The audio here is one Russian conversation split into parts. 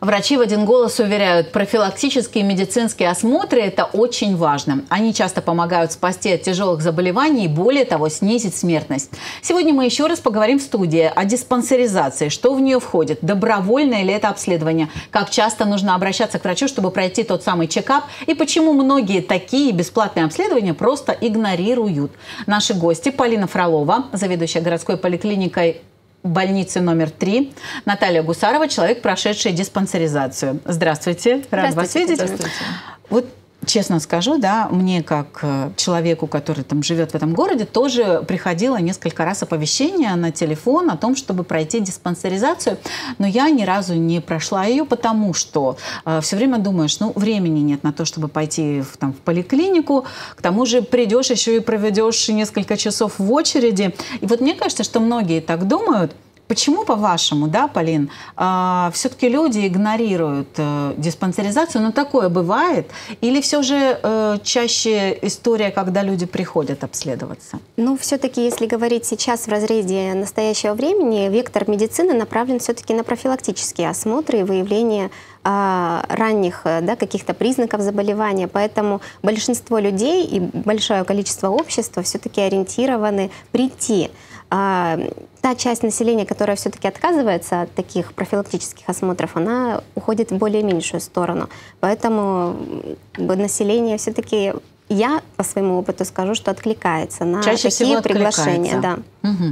Врачи в один голос уверяют, профилактические медицинские осмотры – это очень важно. Они часто помогают спасти от тяжелых заболеваний и, более того, снизить смертность. Сегодня мы еще раз поговорим в студии о диспансеризации, что в нее входит, добровольное ли это обследование, как часто нужно обращаться к врачу, чтобы пройти тот самый чекап, и почему многие такие бесплатные обследования просто игнорируют. Наши гости – Полина Фролова, заведующая городской поликлиникой больницы номер 3. Наталья Гусарова, человек, прошедший диспансеризацию. Здравствуйте. Рад вас видеть. Вот честно скажу, да, мне как человеку, который там живет в этом городе, тоже приходило несколько раз оповещение на телефон о том, чтобы пройти диспансеризацию, но я ни разу не прошла ее, потому что все время думаешь, ну, времени нет на то, чтобы пойти в поликлинику, к тому же придешь еще и проведешь несколько часов в очереди. И вот мне кажется, что многие так думают. Почему, по-вашему, да, Полин, все-таки люди игнорируют диспансеризацию? Но такое бывает? Или все же чаще история, когда люди приходят обследоваться? Ну, все-таки, если говорить сейчас в разрезе настоящего времени, вектор медицины направлен все-таки на профилактические осмотры и выявление ранних, да, каких-то признаков заболевания. Поэтому большинство людей и большое количество общества все-таки ориентированы прийти. Та часть населения, которая все-таки отказывается от таких профилактических осмотров, она уходит в более меньшую сторону. Поэтому население все-таки, я по своему опыту скажу, что откликается на такие приглашения. Да. Угу.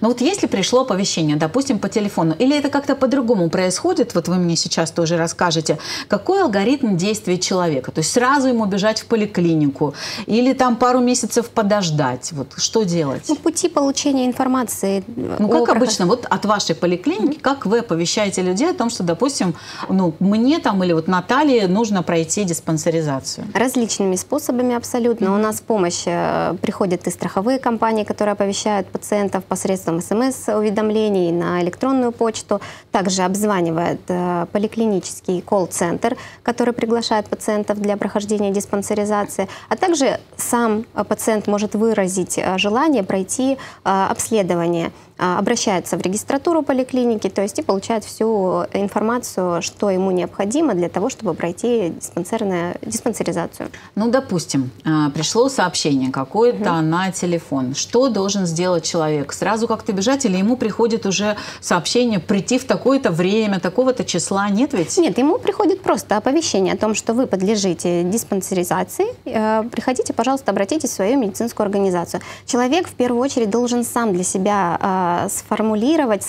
Но вот если пришло оповещение, допустим, по телефону, или это как-то по-другому происходит, вот вы мне сейчас тоже расскажете, какой алгоритм действия человека? То есть сразу ему бежать в поликлинику или там пару месяцев подождать? Вот что делать? Ну, пути получения информации. Ну, как обычно, вот от вашей поликлиники, как вы оповещаете людей о том, что, допустим, ну, мне там или вот Наталье нужно пройти диспансеризацию? Различными способами абсолютно. У нас в помощь приходят и страховые компании, которые оповещают пациентов посредством СМС-уведомлений на электронную почту. Также обзванивает поликлинический колл-центр, который приглашает пациентов для прохождения диспансеризации. А также сам пациент может выразить желание пройти обследование. Обращается в регистратуру поликлиники, то есть и получает всю информацию, что ему необходимо для того, чтобы пройти диспансеризацию. Ну, допустим, пришло сообщение какое-то на телефон. Что должен сделать человек? Сразу как-то бежать или ему приходит уже сообщение прийти в такое-то время, такого-то числа? Нет ведь? Нет, ему приходит просто оповещение о том, что вы подлежите диспансеризации. Приходите, пожалуйста, обратитесь в свою медицинскую организацию. Человек в первую очередь должен сам для себя сформировать,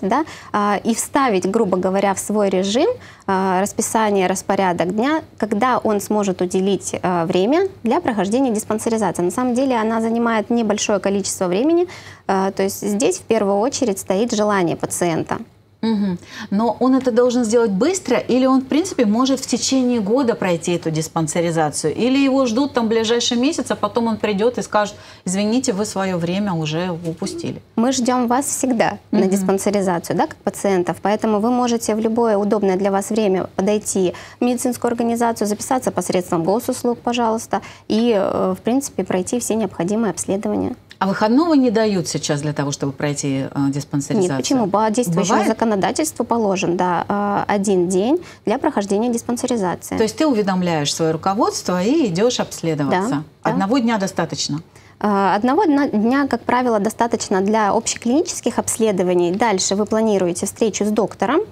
да, и вставить, грубо говоря, в свой режим расписание, распорядок дня, когда он сможет уделить время для прохождения диспансеризации. На самом деле она занимает небольшое количество времени, то есть здесь в первую очередь стоит желание пациента. Угу. Но он это должен сделать быстро или он, в принципе, может в течение года пройти эту диспансеризацию? Или его ждут там ближайший месяц, а потом он придет и скажет, извините, вы свое время уже упустили? Мы ждем вас всегда на диспансеризацию, да, как пациентов, поэтому вы можете в любое удобное для вас время подойти в медицинскую организацию, записаться посредством госуслуг, пожалуйста, и, в принципе, пройти все необходимые обследования. А выходного не дают сейчас для того, чтобы пройти диспансеризацию? Нет, почему? По действующему законодательству положен, да, один день для прохождения диспансеризации. То есть ты уведомляешь свое руководство и идешь обследоваться? Да, одного дня достаточно? Одного дня, как правило, достаточно для общеклинических обследований. Дальше вы планируете встречу с доктором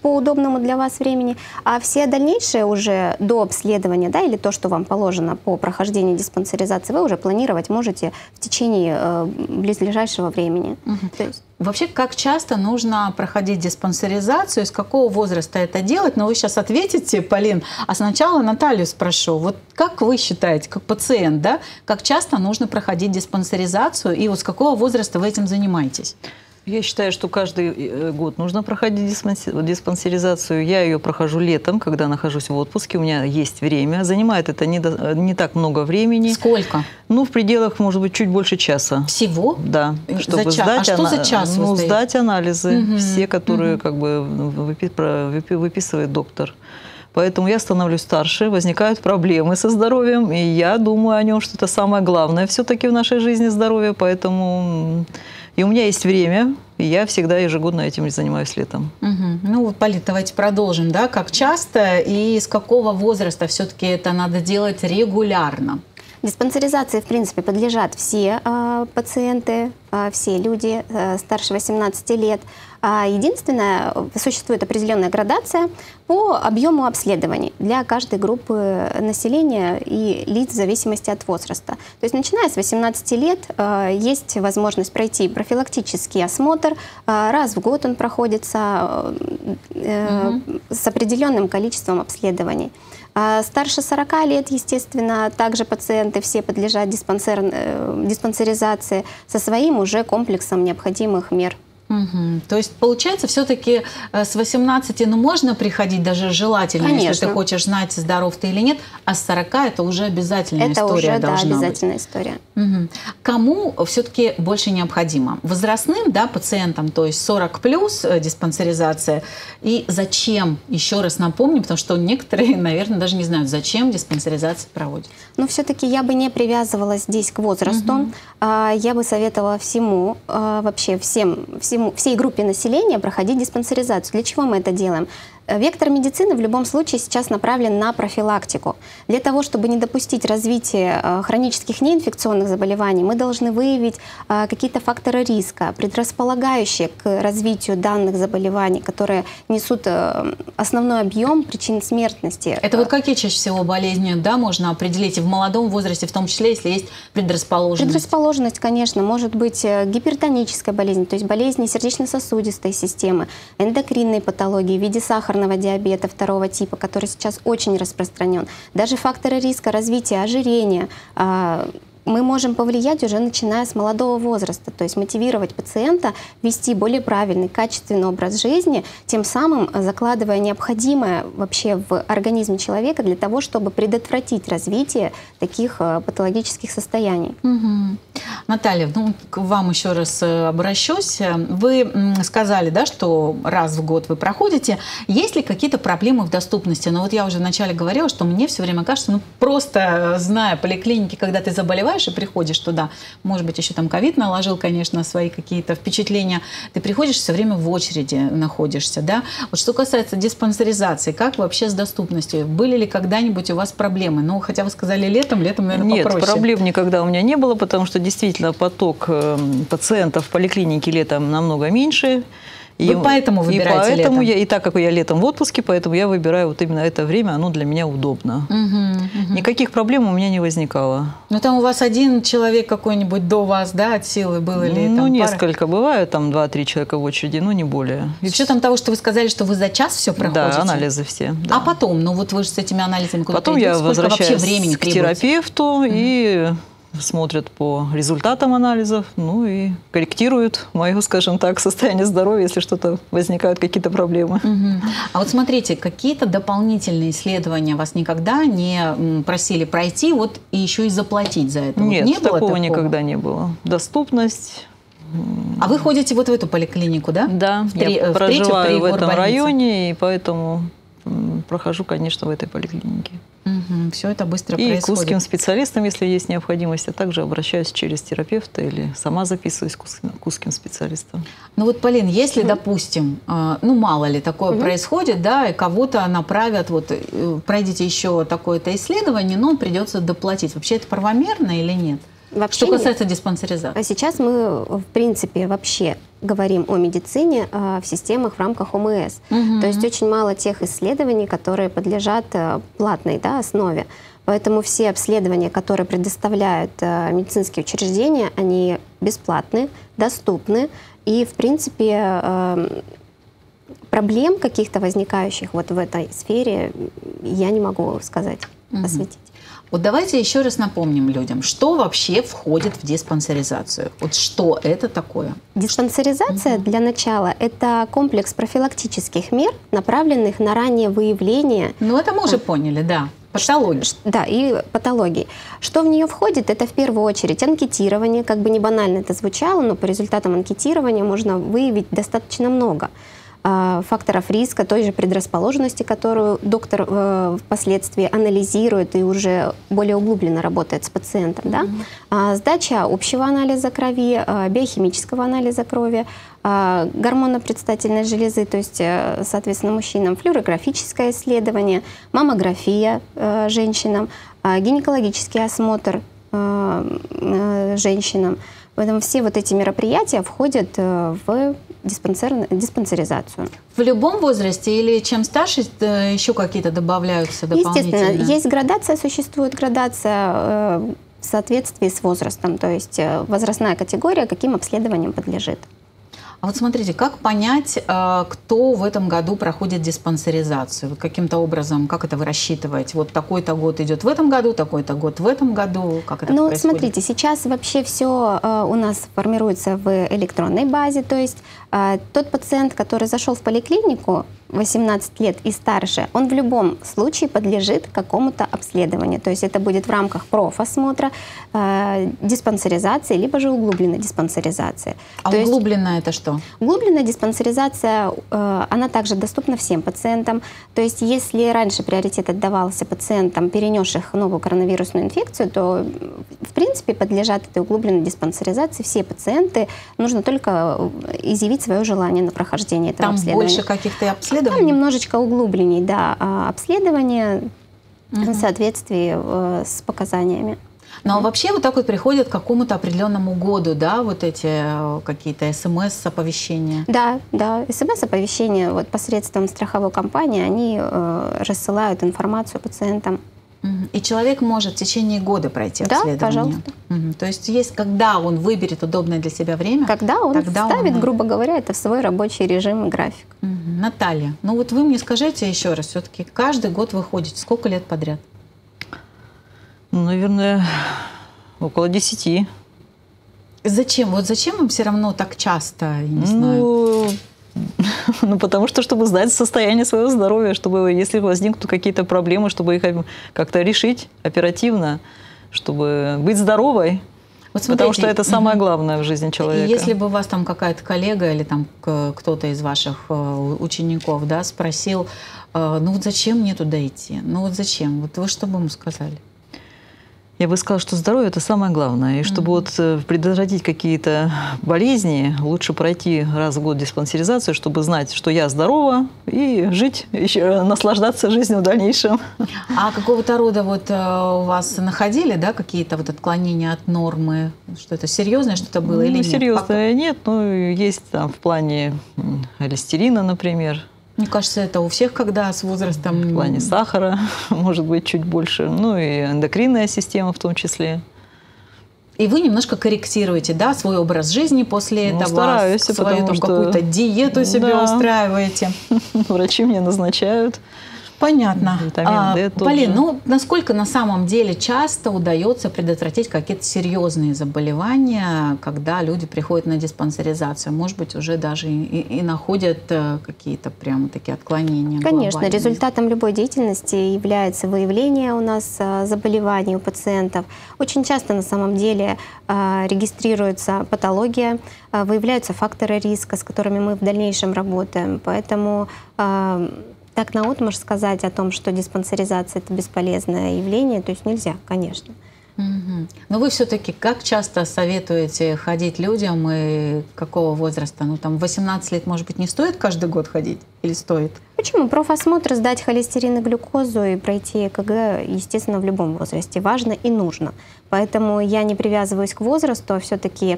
по удобному для вас времени, а все дальнейшие уже до обследования, да, или то, что вам положено по прохождению диспансеризации, вы уже планировать можете в течение ближайшего времени. То есть... Вообще, как часто нужно проходить диспансеризацию, с какого возраста это делать? Но вы сейчас ответите, Полин, а сначала Наталью спрошу. Вот как вы считаете, как пациент, да, как часто нужно проходить диспансеризацию и вот с какого возраста вы этим занимаетесь? Я считаю, что каждый год нужно проходить диспансеризацию. Я ее прохожу летом, когда нахожусь в отпуске. У меня есть время. Занимает это не так много времени. Сколько? Ну, в пределах, может быть, чуть больше часа. Всего? Да. Чтобы сдать, а что за час? Ну, сдать анализы, все, которые как бы выписывает доктор. Поэтому я становлюсь старше, возникают проблемы со здоровьем, и я думаю о нем, что это самое главное все-таки в нашей жизни здоровье, поэтому и у меня есть время И я всегда ежегодно этим занимаюсь летом. Угу. Ну вот, Полина, давайте продолжим, да, как часто и с какого возраста все-таки это надо делать регулярно? Диспансеризации, в принципе, подлежат все пациенты, все люди старше 18 лет. Единственное, существует определенная градация по объему обследований для каждой группы населения и лиц в зависимости от возраста. То есть, начиная с 18 лет, есть возможность пройти профилактический осмотр. Раз в год он проходится с определенным количеством обследований. Старше 40 лет, естественно, также пациенты все подлежат диспансеризации со своим уже комплексом необходимых мер. Угу. То есть, получается, все-таки с 18, ну, можно приходить, даже желательно, конечно, если ты хочешь знать, здоров ты или нет, а с 40 это уже обязательная история должна быть. Это уже, да, обязательная история. Угу. Кому все-таки больше необходимо? Возрастным, да, пациентам, то есть 40+ диспансеризация. И зачем? Еще раз напомню, потому что некоторые, наверное, даже не знают, зачем диспансеризация проводится. Ну, все-таки я бы не привязывала здесь к возрасту. Угу. Я бы советовала всему, вообще всей группе населения проходить диспансеризацию. Для чего мы это делаем? Вектор медицины в любом случае сейчас направлен на профилактику. Для того, чтобы не допустить развития хронических неинфекционных заболеваний, мы должны выявить какие-то факторы риска, предрасполагающие к развитию данных заболеваний, которые несут основной объем причин смертности. Это вот какие чаще всего болезни, да, можно определить и в молодом возрасте, в том числе, если есть предрасположенность? Предрасположенность, конечно, может быть гипертоническая болезнь, то есть болезни сердечно-сосудистой системы, эндокринные патологии в виде сахарного диабета 2-го типа, который сейчас очень распространен. Даже факторы риска развития ожирения мы можем повлиять уже начиная с молодого возраста, то есть мотивировать пациента вести более правильный, качественный образ жизни, тем самым закладывая необходимое вообще в организме человека для того, чтобы предотвратить развитие таких патологических состояний. Угу. Наталья, ну, к вам еще раз обращусь. Вы сказали, да, что раз в год вы проходите. Есть ли какие-то проблемы в доступности? Но вот я уже вначале говорила, что мне все время кажется, ну, просто зная поликлиники, когда ты заболеваешь, и приходишь туда, может быть, еще там ковид наложил, конечно, свои какие-то впечатления, ты приходишь, все время в очереди находишься, да? Вот что касается диспансеризации, как вообще с доступностью? Были ли когда-нибудь у вас проблемы? Ну, хотя вы сказали летом, наверное, попроще. Нет, проблем никогда у меня не было, потому что действительно поток пациентов в поликлинике летом намного меньше. Вы поэтому выбираете летом? И так как я летом в отпуске, поэтому я выбираю вот именно это время, оно для меня удобно. Угу, угу. Никаких проблем у меня не возникало. Ну, там у вас один человек какой-нибудь до вас, да, от силы был или там, ну, несколько, бывает, там 2-3 человека в очереди, но не более. И с учетом того, что вы сказали, что вы за час все проходите? Да, анализы все. Да. А потом? Ну, вот вы же с этими анализами куда-то идете? Потом я возвращаюсь к терапевту, угу, и смотрят по результатам анализов, ну и корректируют мое, скажем так, состояние здоровья, если что-то возникают, какие-то проблемы. Угу. А вот смотрите, какие-то дополнительные исследования вас никогда не просили пройти, вот и еще и заплатить за это? Нет, вот не такого, никогда не было. Доступность. А вы ходите вот в эту поликлинику, да? Да, я проживаю в этом районе, и поэтому прохожу, конечно, в этой поликлинике. Угу, все это быстро происходит. И к узким специалистам, если есть необходимость, я также обращаюсь через терапевта или сама записываюсь к узким специалистам. Ну вот, Полин, если, допустим, ну мало ли такое происходит, да, и кого-то направят, вот пройдите еще такое-то исследование, но придется доплатить. Вообще это правомерно или нет? Вообще что касается диспансеризации. А сейчас мы, в принципе, вообще говорим о медицине в системах в рамках ОМС. Угу. То есть очень мало тех исследований, которые подлежат платной, да, основе. Поэтому все обследования, которые предоставляют медицинские учреждения, они бесплатны, доступны. И, в принципе, проблем каких-то возникающих вот в этой сфере я не могу сказать, осветить. Вот давайте еще раз напомним людям, что вообще входит в диспансеризацию. Вот что это такое? Диспансеризация, для начала, это комплекс профилактических мер, направленных на раннее выявление. Ну, это мы уже поняли, да. Патологии. Да, и патологии. Что в нее входит? Это в первую очередь анкетирование. Как бы не банально это звучало, но по результатам анкетирования можно выявить достаточно много. факторов риска, той же предрасположенности, которую доктор впоследствии анализирует и уже более углубленно работает с пациентом. Да? Сдача общего анализа крови, биохимического анализа крови, гормонопредстательной железы, то есть, соответственно, мужчинам флюорографическое исследование, маммография женщинам, гинекологический осмотр женщинам. Поэтому все вот эти мероприятия входят в диспансеризацию. В любом возрасте или чем старше еще какие-то добавляются дополнительно? Естественно, есть градация, существует градация в соответствии с возрастом, то есть возрастная категория каким обследованием подлежит. А вот смотрите, как понять, кто в этом году проходит диспансеризацию? Вот каким-то образом, как это вы рассчитываете? Вот такой-то год идет в этом году, такой-то год в этом году. Как это происходит? Смотрите, сейчас вообще все у нас формируется в электронной базе. То есть тот пациент, который зашел в поликлинику 18 лет и старше, он в любом случае подлежит какому-то обследованию. То есть это будет в рамках профосмотра, диспансеризации, либо же углубленной диспансеризации. А углубленная это что? Углубленная диспансеризация, она также доступна всем пациентам. То есть если раньше приоритет отдавался пациентам, перенесших новую коронавирусную инфекцию, то в принципе подлежат этой углубленной диспансеризации все пациенты. Нужно только изъявить свое желание на прохождение этого обследования. Там больше каких-то обследований? Там немножечко углубленней, да, обследование в соответствии с показаниями. Но вообще вот так вот приходят к какому-то определенному году, да, вот эти какие-то СМС-оповещения? Да, да, СМС-оповещения вот посредством страховой компании, они рассылают информацию пациентам. И человек может в течение года пройти обследование? Да, пожалуйста. То есть когда он выберет удобное для себя время? Когда он вставит, грубо говоря, это в свой рабочий режим и график. Наталья, ну вот вы мне скажите еще раз, все-таки каждый год вы ходите, сколько лет подряд? Ну, наверное, около 10. Зачем? Вот зачем вам все равно так часто? Я не знаю. Ну, потому что, чтобы знать состояние своего здоровья, чтобы, если возникнут какие-то проблемы, чтобы их как-то решить оперативно, чтобы быть здоровой. Вот смотрите, потому что это самое главное в жизни человека. Если бы у вас там какая-то коллега или там кто-то из ваших учеников, да, спросил, ну вот зачем мне туда идти, ну вот зачем, вот вы что бы ему сказали? Я бы сказала, что здоровье – это самое главное. И чтобы вот предотвратить какие-то болезни, лучше пройти раз в год диспансеризацию, чтобы знать, что я здорова, и жить, еще наслаждаться жизнью в дальнейшем. А какого-то рода вот у вас находили, да, какие-то вот отклонения от нормы? Что-то серьезное что-то было или нет? Серьезное нет, но есть там в плане холестерина, например. Мне кажется, это у всех, когда с возрастом... В плане сахара, может быть, чуть больше. Ну и эндокринная система в том числе. И вы немножко корректируете, да, свой образ жизни после этого? Стараюсь, свою какую-то диету себе устраиваете. Врачи мне назначают. Понятно. Полин, ну насколько на самом деле часто удается предотвратить какие-то серьезные заболевания, когда люди приходят на диспансеризацию? Может быть, уже даже и находят какие-то прямо такие отклонения? Конечно, результатом любой деятельности является выявление у нас заболеваний у пациентов. Очень часто на самом деле регистрируется патология, выявляются факторы риска, с которыми мы в дальнейшем работаем. Поэтому... Так наотмашь сказать о том, что диспансеризация – это бесполезное явление, то есть нельзя, конечно. Но вы все-таки как часто советуете ходить людям и какого возраста? Ну, там, 18 лет, может быть, не стоит каждый год ходить или стоит? Почему? Профосмотр, сдать холестерин и глюкозу и пройти ЭКГ, естественно, в любом возрасте важно и нужно. Поэтому я не привязываюсь к возрасту, а все-таки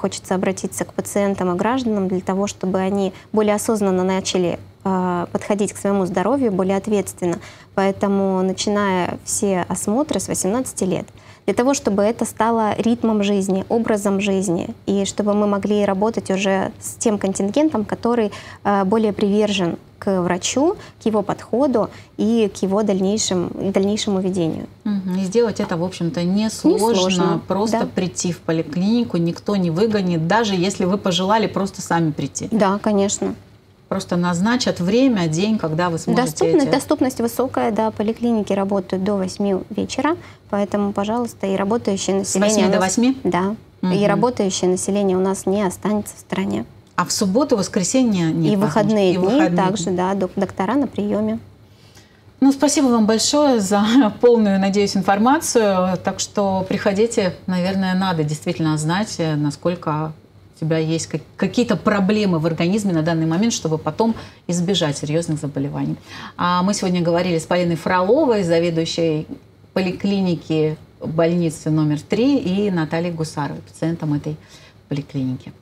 хочется обратиться к пациентам и гражданам для того, чтобы они более осознанно начали подходить к своему здоровью более ответственно. Поэтому начиная все осмотры с 18 лет. Для того, чтобы это стало ритмом жизни, образом жизни, и чтобы мы могли работать уже с тем контингентом, который более привержен к врачу, к его подходу и к его дальнейшему ведению. И сделать это, в общем-то, несложно. Просто прийти в поликлинику, никто не выгонит, даже если вы пожелали просто сами прийти. Да, конечно. Просто назначат время, день, когда вы сможете... Доступность высокая, да, поликлиники работают до 8 вечера, поэтому, пожалуйста, и работающее население... С 8 до 8? Да, и работающее население у нас не останется в стране. А в субботу, воскресенье не пахнет. И выходные дни также, да, доктора на приеме. Ну, спасибо вам большое за полную, надеюсь, информацию. Так что приходите, наверное, надо действительно знать, насколько у тебя есть какие-то проблемы в организме на данный момент, чтобы потом избежать серьезных заболеваний. А мы сегодня говорили с Полиной Фроловой, заведующей поликлиники больницы номер 3, и Натальей Гусаровой, пациентом этой поликлиники.